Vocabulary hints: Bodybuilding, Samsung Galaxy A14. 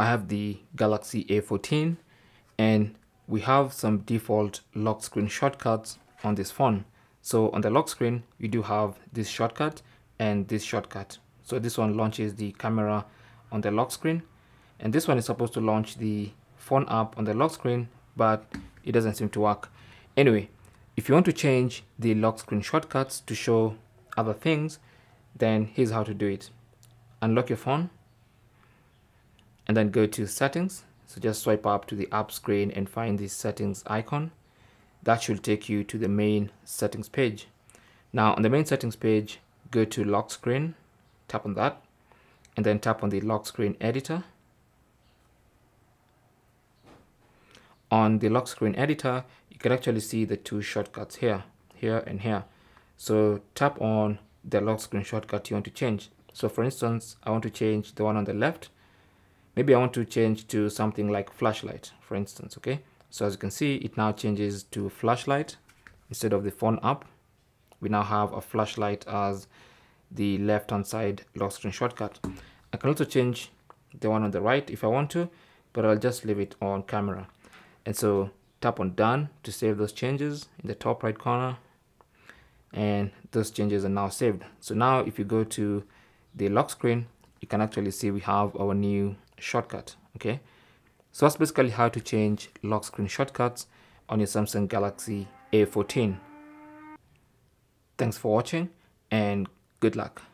I have the Galaxy A14, and we have some default lock screen shortcuts on this phone. So on the lock screen, we do have this shortcut and this shortcut. So this one launches the camera on the lock screen, and this one is supposed to launch the phone app on the lock screen, but it doesn't seem to work. Anyway, if you want to change the lock screen shortcuts to show other things, then here's how to do it. Unlock your phone and then go to settings. So just swipe up to the app screen and find the settings icon. That should take you to the main settings page. Now on the main settings page, go to lock screen, tap on that, and then tap on the lock screen editor. On the lock screen editor, you can actually see the two shortcuts here, and here. So tap on the lock screen shortcut you want to change. So for instance, I want to change the one on the left. Maybe I want to change to something like flashlight, for instance, okay? So as you can see, it now changes to flashlight instead of the phone app. We now have a flashlight as the left-hand side lock screen shortcut. I can also change the one on the right if I want to, but I'll just leave it on camera. And so tap on done to save those changes in the top right corner, and those changes are now saved. So now if you go to the lock screen, you can actually see we have our new shortcut, okay? So that's basically how to change lock screen shortcuts on your Samsung Galaxy A14. Thanks for watching and good luck.